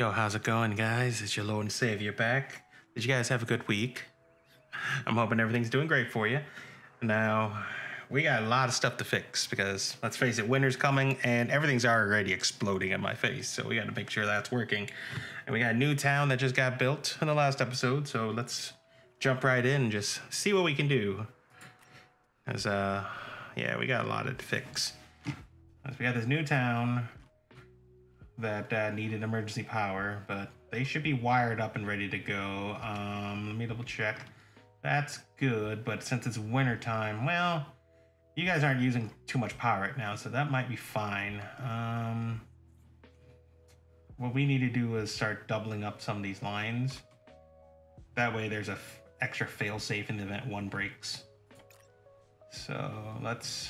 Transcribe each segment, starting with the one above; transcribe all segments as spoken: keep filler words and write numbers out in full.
Yo, how's it going, guys? It's your Lord and Savior back. Did you guys have a good week? I'm hoping everything's doing great for you. Now, we got a lot of stuff to fix because, let's face it, winter's coming and everything's already exploding in my face, so we got to make sure that's working. And we got a new town that just got built in the last episode, so let's jump right in and just see what we can do. As, uh, yeah, we got a lot to fix. We got this new town that uh, needed emergency power, but they should be wired up and ready to go. Um, let me double check. That's good, but since it's winter time, well, you guys aren't using too much power right now, so that might be fine. Um, what we need to do is start doubling up some of these lines. That way there's a f extra failsafe in the event one breaks. So let's,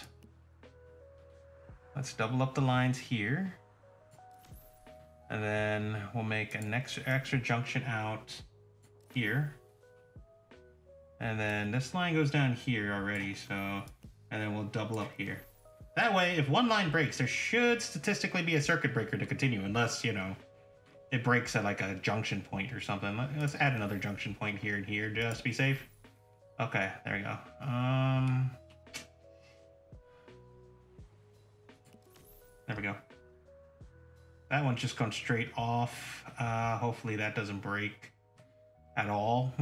let's double up the lines here. And then we'll make an extra, extra junction out here. And then this line goes down here already, so, and then we'll double up here. That way, if one line breaks, there should statistically be a circuit breaker to continue, unless, you know, it breaks at like a junction point or something. Let's add another junction point here and here, just to be safe. Okay, there we go. Um, there we go. That one's just going straight off. Uh, hopefully that doesn't break at all.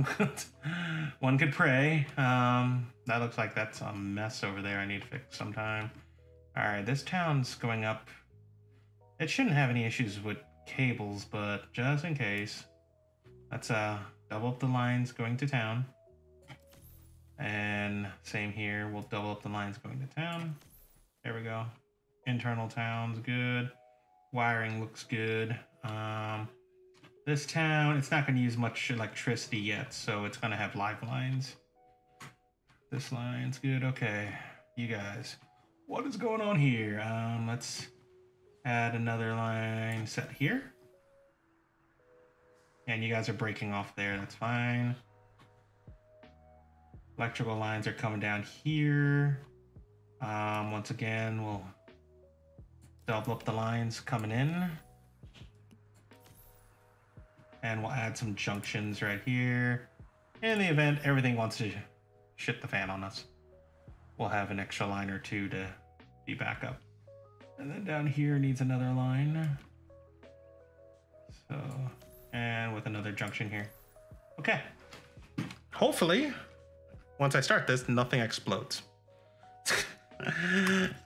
One could pray. Um, that looks like that's a mess over there I need to fix sometime. All right, this town's going up. It shouldn't have any issues with cables, but just in case, let's uh, double up the lines going to town. And same here, we'll double up the lines going to town. There we go. Internal town's good. Wiring looks good. Um, this town, it's not going to use much electricity yet, so it's going to have live lines. This line's good. Okay, you guys, what is going on here? Um, let's add another line set here. And you guys are breaking off there. That's fine. Electrical lines are coming down here. Um, once again, we'll double up the lines coming in. And we'll add some junctions right here. In the event everything wants to shit the fan on us, we'll have an extra line or two to be back up. And then down here needs another line. So, and with another junction here. Okay. Hopefully, once I start this, nothing explodes.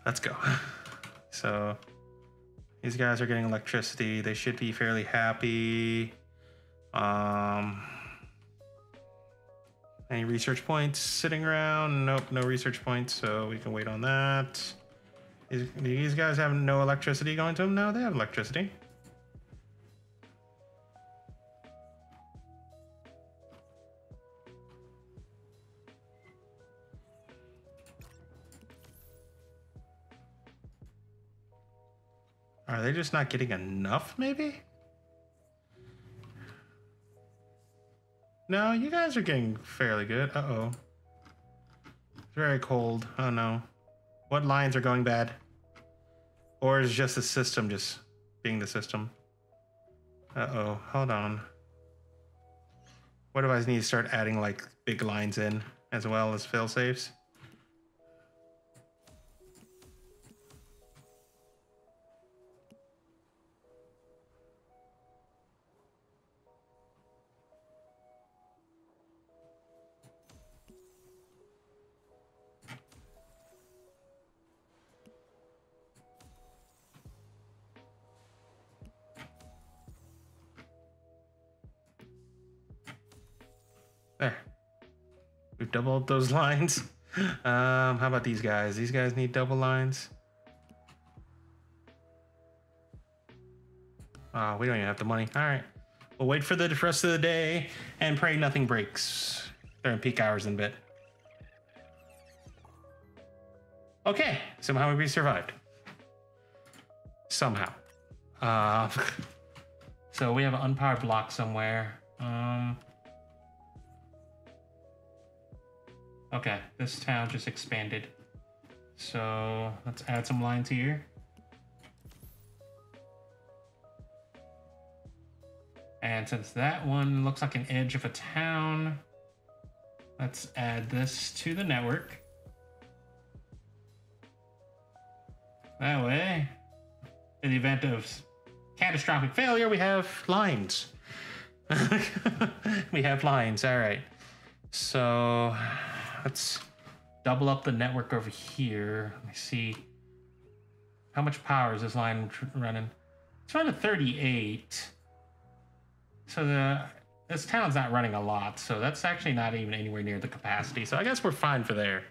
Let's go. So, these guys are getting electricity. They should be fairly happy. Um, any research points sitting around? Nope, no research points, so we can wait on that. Is, these guys have no electricity going to them? No, they have electricity. Are they just not getting enough, maybe? No, you guys are getting fairly good. Uh-oh. It's very cold. Oh, no. What lines are going bad? Or is just the system just being the system? Uh-oh. Hold on. What do I need to start adding, like, big lines in as well as fail-safes? There. We've doubled those lines. Um, how about these guys? These guys need double lines. Oh, we don't even have the money. All right. We'll wait for the rest of the day and pray nothing breaks during peak hours in a bit. Okay. Somehow we survived. Somehow. Uh, so we have an unpowered block somewhere. Um... Okay, this town just expanded. So let's add some lines here. And since that one looks like an edge of a town, let's add this to the network. That way, in the event of catastrophic failure, we have lines. We have lines, all right. So let's double up the network over here. Let me see. How much power is this line running? It's running thirty-eight. So the this town's not running a lot, so that's actually not even anywhere near the capacity. So I guess we're fine for there.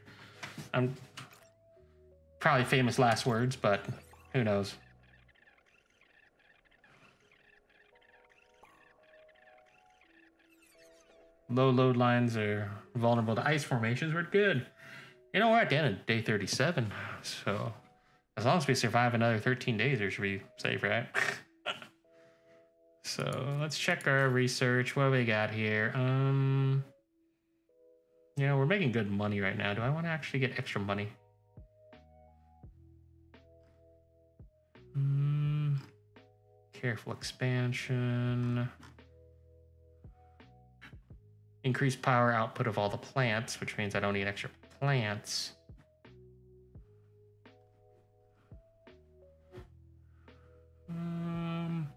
I'm probably famous last words, but who knows? Low load lines are vulnerable to ice formations. We're good. You know, we're at the end of day thirty-seven, so as long as we survive another thirteen days, we should be safe, right? So let's check our research. What do we got here? Um, you know, we're making good money right now. Do I want to actually get extra money? Mm, careful expansion. Increase power output of all the plants, which means I don't need extra plants. Um,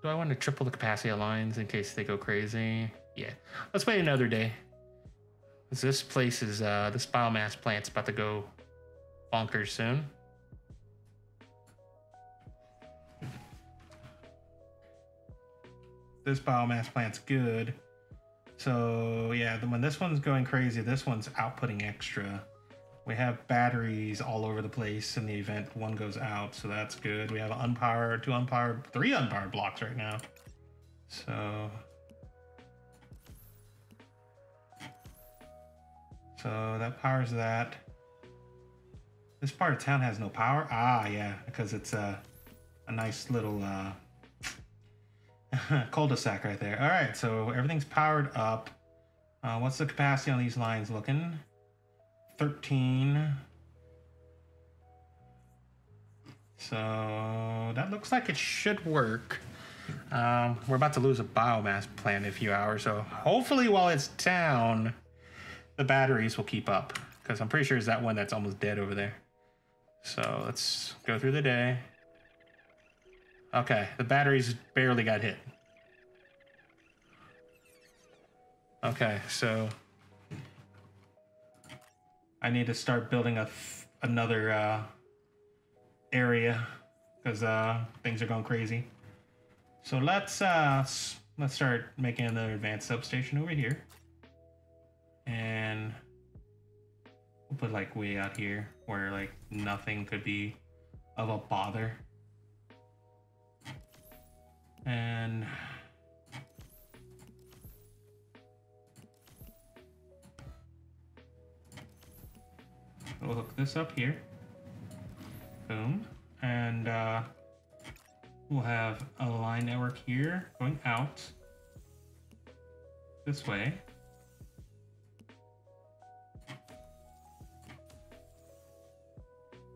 do I want to triple the capacity of lines in case they go crazy? Yeah, let's wait another day. Cause this place is, uh, this biomass plant's about to go bonkers soon. This biomass plant's good. So yeah, when this one's going crazy, this one's outputting extra. We have batteries all over the place in the event one goes out, so that's good. We have unpowered, two unpowered, three unpowered blocks right now. So, so that powers that. This part of town has no power. Ah, yeah, because it's a, a nice little uh, cul-de-sac right there. All right, so everything's powered up. Uh, what's the capacity on these lines looking? thirteen. So that looks like it should work. Um, we're about to lose a biomass plant in a few hours, so hopefully while it's down, the batteries will keep up, because I'm pretty sure it's that one that's almost dead over there. So let's go through the day. Okay, the batteries barely got hit. Okay, so I need to start building a th another uh, area because uh, things are going crazy. So let's uh, let's start making another advanced substation over here, and we'll put like way out here where like nothing could be of a bother. And we'll hook this up here. Boom. And uh, we'll have a line network here going out this way.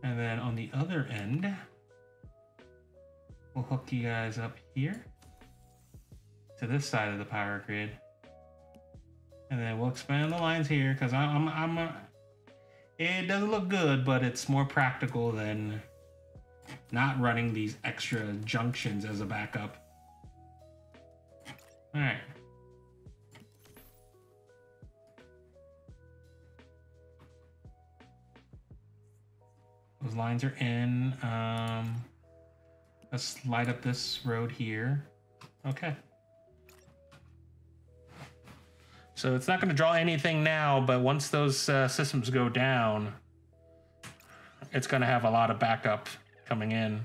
And then on the other end, we'll hook you guys up here to this side of the power grid, and then we'll expand the lines here because I'm, I'm, I'm, it doesn't look good, but it's more practical than not running these extra junctions as a backup. All right. Those lines are in. Um, Let's light up this road here. Okay. So it's not going to draw anything now, but once those uh, systems go down, it's going to have a lot of backup coming in.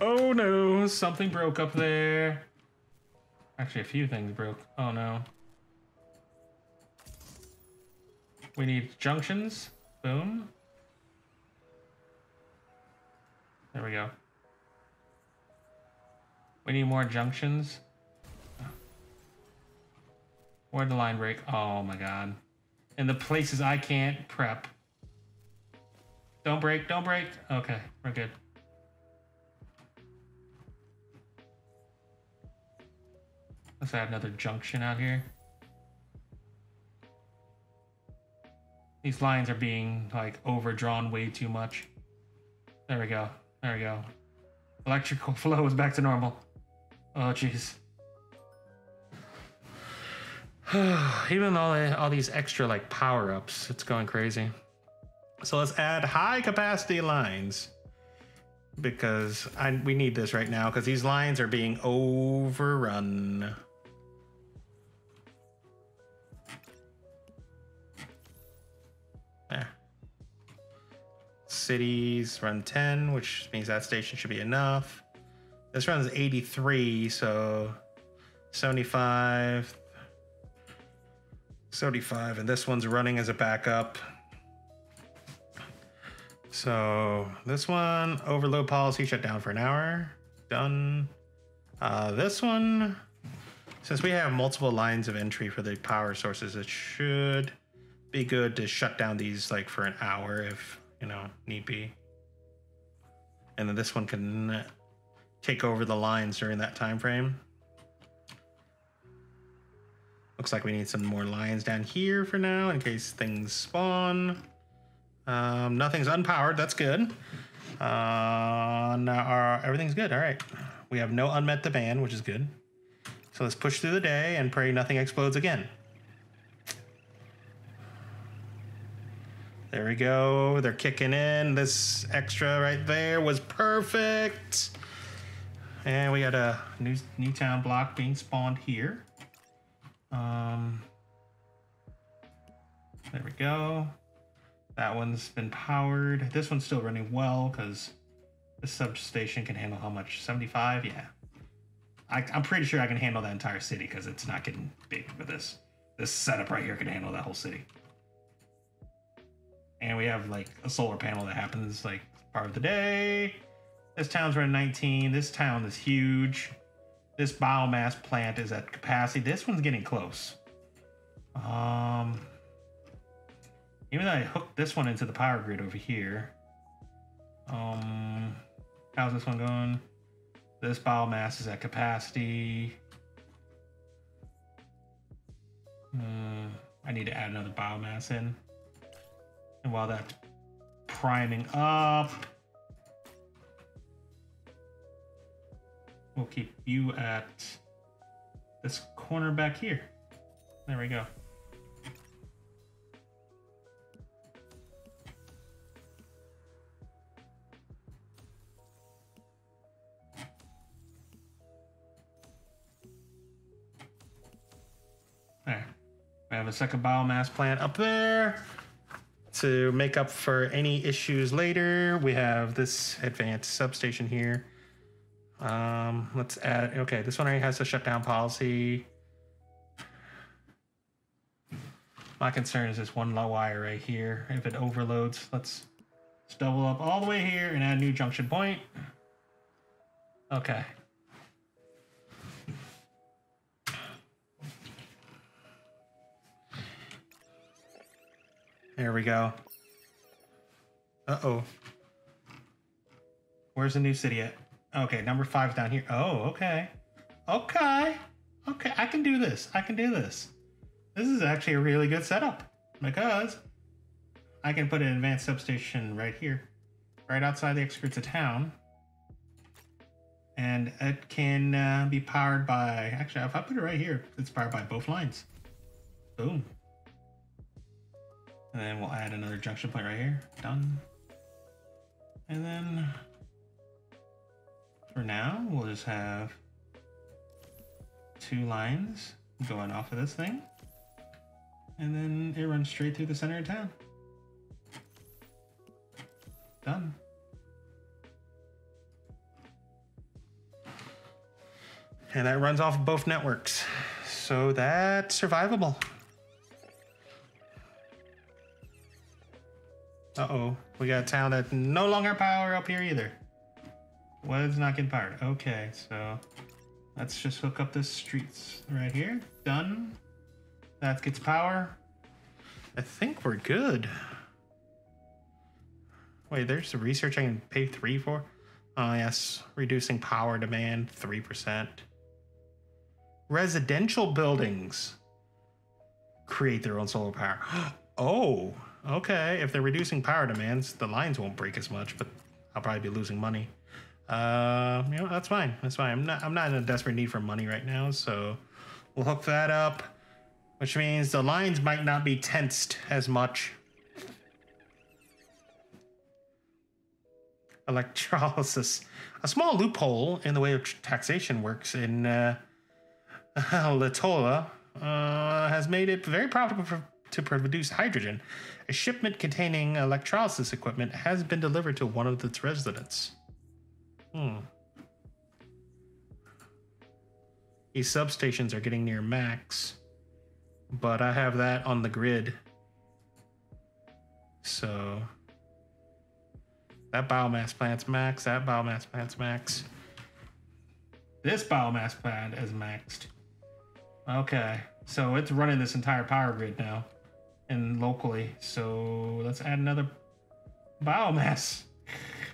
Oh no, something broke up there. Actually, a few things broke. Oh no. We need junctions. Boom. There we go. We need more junctions. Where'd the line break? Oh my god. And the places I can't prep. Don't break, don't break. Okay, we're good. Unless I have another junction out here. These lines are being like overdrawn way too much. There we go. There we go. Electrical flow is back to normal. Oh, jeez. Even all the, all these extra like power-ups, it's going crazy. So let's add high capacity lines, because I, we need this right now because these lines are being overrun. There. Cities run ten, which means that station should be enough. This runs eighty-three, so seventy-five, seventy-five, and this one's running as a backup. So this one, overload policy, shut down for an hour. Done. Uh, this one, since we have multiple lines of entry for the power sources, it should be good to shut down these like for an hour if, you know, need be. And then this one can take over the lines during that time frame. Looks like we need some more lines down here for now in case things spawn. Um, nothing's unpowered. That's good. Uh, now our, everything's good. All right. We have no unmet demand, which is good. So let's push through the day and pray nothing explodes again. There we go. They're kicking in. This extra right there was perfect. And we got a new, new town block being spawned here. Um, there we go. That one's been powered. This one's still running well because this substation can handle how much? seventy-five? Yeah. I, I'm pretty sure I can handle that entire city because it's not getting big with this. This setup right here can handle that whole city. And we have like a solar panel that happens like part of the day. This town's running nineteen. This town is huge. This biomass plant is at capacity. This one's getting close. Um, even though I hooked this one into the power grid over here. Um, how's this one going? This biomass is at capacity. Mm, I need to add another biomass in. And while that's priming up, we'll keep you at this corner back here. There we go. There. We have a second biomass plant up there to make up for any issues later. We have this advanced substation here. Um, let's add, okay, this one already has a shutdown policy. My concern is this one low wire right here. If it overloads, let's, let's double up all the way here and add a new junction point. Okay. There we go. Uh-oh. Where's the new city at? Okay, number five's down here. Oh, okay. Okay. Okay, I can do this. I can do this. This is actually a really good setup because I can put an advanced substation right here, right outside the outskirts of town. And it can uh, be powered by, actually, if I put it right here, it's powered by both lines. Boom. And then we'll add another junction point right here. Done. And then for now, we'll just have two lines going off of this thing. And then it runs straight through the center of town. Done. And that runs off both networks. So that's survivable. Uh-oh, we got a town that no longer power up here either. Well, it's not getting powered. Okay, so let's just hook up this streets right here. Done. That gets power. I think we're good. Wait, there's the research I can pay three for? Oh, yes. Reducing power demand, three percent. residential buildings create their own solar power. Oh, okay. If they're reducing power demands, the lines won't break as much, but I'll probably be losing money. Uh, you know, that's fine. That's fine. I'm not, I'm not in a desperate need for money right now, so we'll hook that up, which means the lines might not be tensed as much. Electrolysis. A small loophole in the way of taxation works in uh, Latola uh, has made it very profitable for, to produce hydrogen. A shipment containing electrolysis equipment has been delivered to one of its residents. Hmm. These substations are getting near max, but I have that on the grid. So... that biomass plant's max. That biomass plant's max. This biomass plant is maxed. Okay, so it's running this entire power grid now, and locally. So let's add another biomass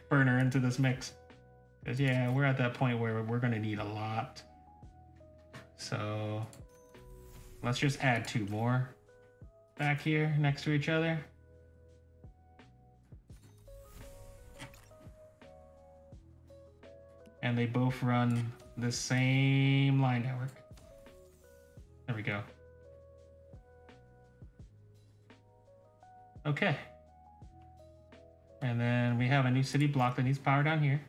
burner into this mix. Cause yeah, we're at that point where we're gonna need a lot. So let's just add two more back here next to each other. And they both run the same line network. There we go. Okay. And then we have a new city block that needs power down here.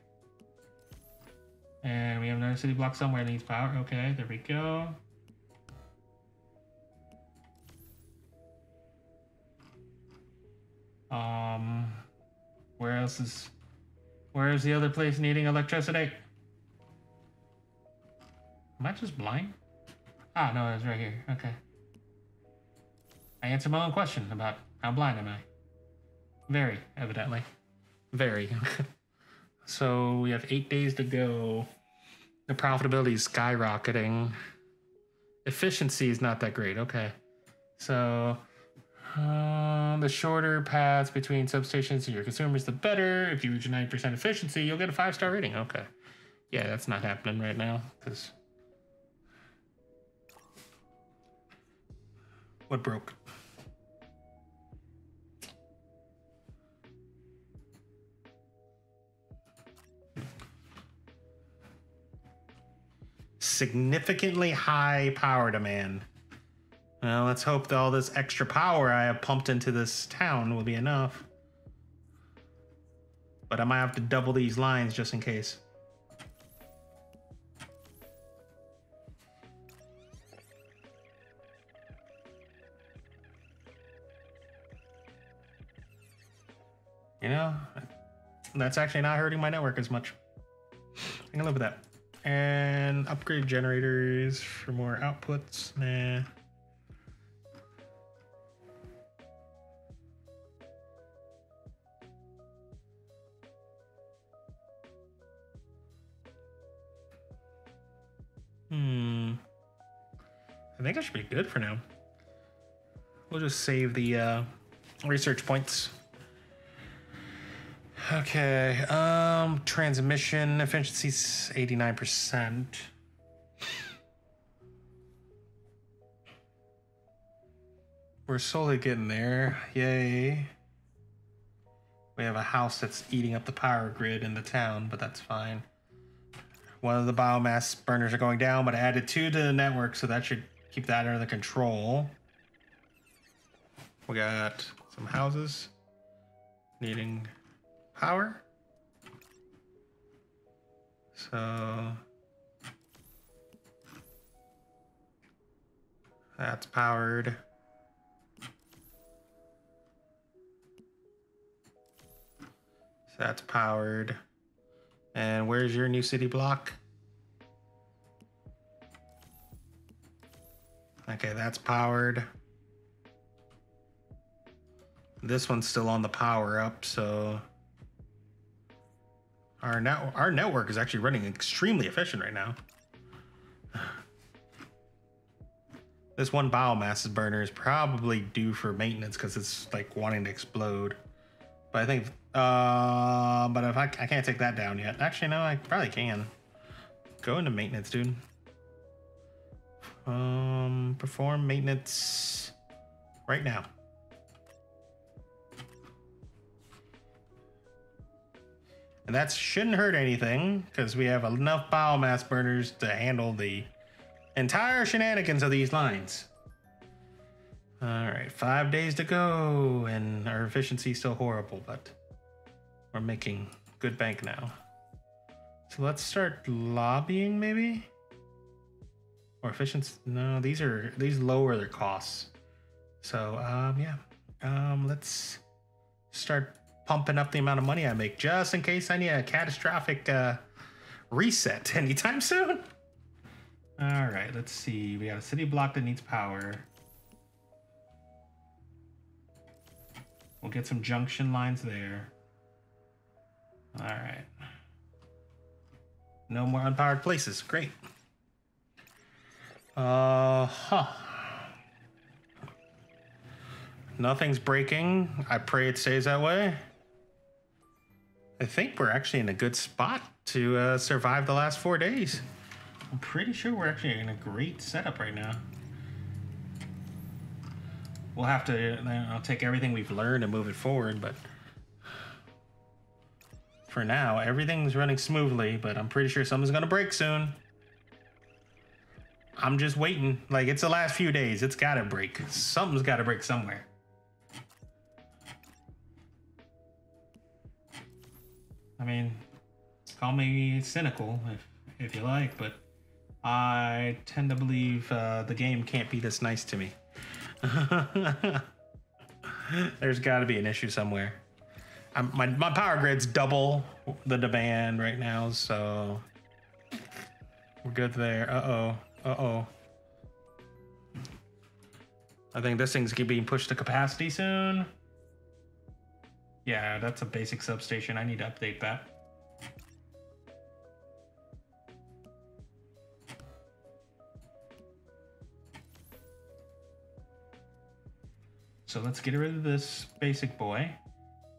And we have another city block somewhere that needs power. Okay, there we go. Um, where else is, where is the other place needing electricity? Am I just blind? Ah, no, it's right here. Okay. I answered my own question about how blind am I. Very, evidently. Very. So we have eight days to go. The profitability is skyrocketing. Efficiency is not that great. Okay. So uh, the shorter paths between substations to your consumers, the better. If you reach ninety percent efficiency, you'll get a five-star rating. Okay. Yeah, that's not happening right now because... what broke? Significantly high power demand. Well, let's hope that all this extra power I have pumped into this town will be enough. But I might have to double these lines just in case. You know, that's actually not hurting my network as much. I can live with that. And upgrade generators for more outputs. Nah. Hmm. I think I should be good for now. We'll just save the uh, research points. Okay, um, transmission efficiency's eighty-nine percent. We're slowly getting there, yay. We have a house that's eating up the power grid in the town, but that's fine. One of the biomass burners are going down, but I added two to the network, so that should keep that under control. We got some houses needing power. So that's powered. So that's powered. And where's your new city block? Okay, that's powered. This one's still on the power up, so Our, net our network is actually running extremely efficient right now. This one biomass burner is probably due for maintenance because it's like wanting to explode. But I think, uh, but if I, I can't take that down yet. Actually, no, I probably can. Go into maintenance, dude. Um, perform maintenance right now. And that shouldn't hurt anything because we have enough biomass burners to handle the entire shenanigans of these lines. All right, five days to go and our efficiency is still horrible, but we're making good bank now. So let's start lobbying maybe? Or efficiency, no, these are, these lower their costs. So um, yeah, um, let's start pumping up the amount of money I make just in case I need a catastrophic uh, reset anytime soon. All right, let's see. We got a city block that needs power. We'll get some junction lines there. All right. No more unpowered places. Great. Uh huh. Nothing's breaking. I pray it stays that way. I think we're actually in a good spot to uh, survive the last four days. I'm pretty sure we're actually in a great setup right now. We'll have to, I'll take everything we've learned and move it forward, but for now, everything's running smoothly, but I'm pretty sure something's gonna break soon. I'm just waiting. Like, it's the last few days. It's gotta break. Something's gotta break somewhere. I mean, call me cynical if, if you like, but I tend to believe uh, the game can't be this nice to me. There's got to be an issue somewhere. I'm, my, my power grid's double the demand right now, so we're good there. Uh-oh. Uh-oh. I think this thing's being pushed to capacity soon. Yeah, that's a basic substation. I need to update that. So let's get rid of this basic boy.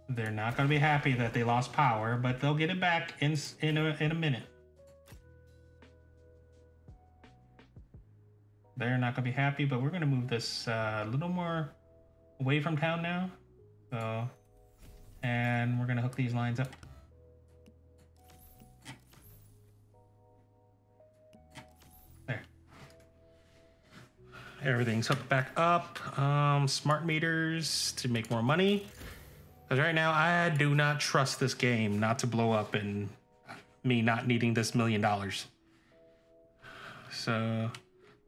They're not going to be happy that they lost power, but they'll get it back in in a, in a minute. They're not going to be happy, but we're going to move this a uh, little more away from town now. So, and we're going to hook these lines up. Everything's hooked back up. Um, smart meters to make more money. Because right now, I do not trust this game not to blow up and me not needing this million dollars. So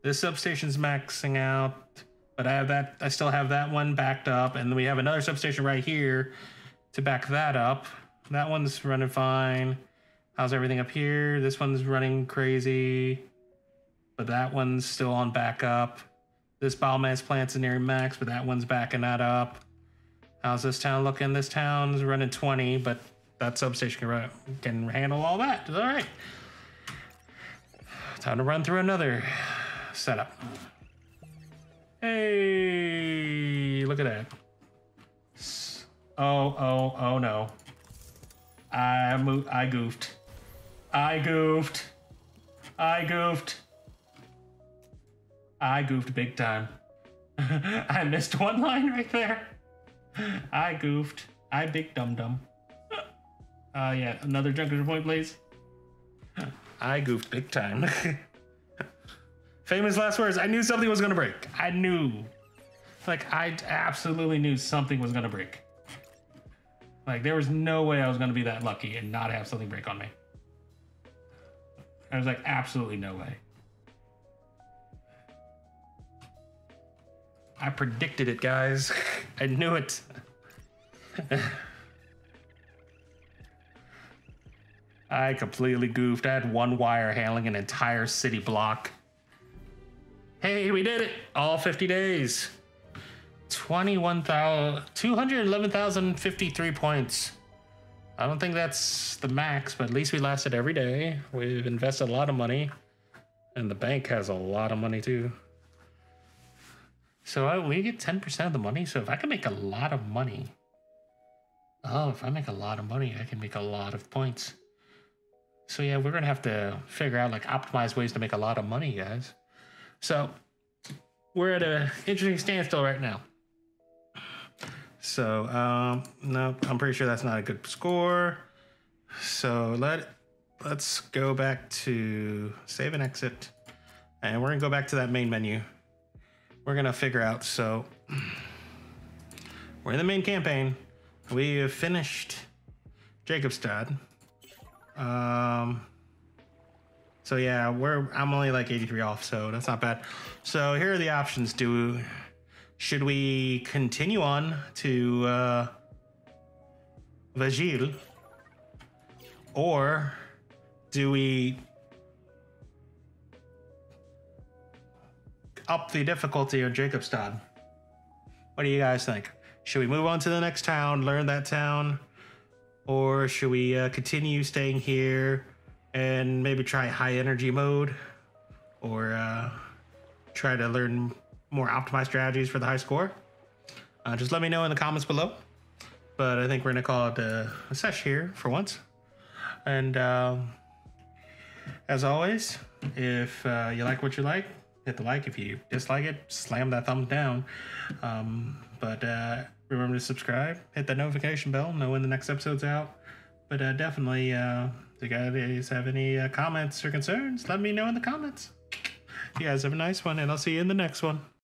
this substation's maxing out, but I have that. I still have that one backed up, and we have another substation right here to back that up. That one's running fine. How's everything up here? This one's running crazy, but that one's still on backup. This biomass plant's near max, but that one's backing that up. How's this town looking? This town's running twenty, but that substation can, run, can handle all that. All right. Time to run through another setup. Hey, look at that. Oh, oh, oh no. I moved, I goofed. I goofed. I goofed. I goofed big time. I missed one line right there. I goofed. I big dum-dum. Uh, yeah, another junction point, please. I goofed big time. Famous last words. I knew something was going to break. I knew. Like, I absolutely knew something was going to break. Like, there was no way I was going to be that lucky and not have something break on me. I was like, absolutely no way. I predicted it, guys. I knew it. I completely goofed. I had one wire handling an entire city block. Hey, we did it. All fifty days. two hundred eleven thousand fifty-three points. I don't think that's the max, but at least we lasted every day. We've invested a lot of money. And the bank has a lot of money, too. So I, we get ten percent of the money. So if I can make a lot of money, oh, if I make a lot of money, I can make a lot of points. So yeah, we're gonna have to figure out like optimized ways to make a lot of money, guys. So we're at an interesting standstill right now. So um, no, I'm pretty sure that's not a good score. So let, let's go back to save and exit. And we're gonna go back to that main menu. We're gonna figure out, so we're in the main campaign. We have finished Jacobstad. Um, so yeah, we're I'm only like eighty-three off, so that's not bad. So here are the options. Do we, should we continue on to uh, Vajil, or do we up the difficulty on Jacobstad? What do you guys think? Should we move on to the next town, learn that town, or should we uh, continue staying here and maybe try high energy mode, or uh, try to learn more optimized strategies for the high score? Uh, just let me know in the comments below. But I think we're gonna call it a, a sesh here for once. And um, as always, if uh, you like what you like, hit the like. If you dislike it, slam that thumbs down. Um, but uh, remember to subscribe, hit that notification bell, know when the next episode's out. But uh, definitely, uh, if you guys have any uh, comments or concerns, let me know in the comments. You guys have a nice one, and I'll see you in the next one.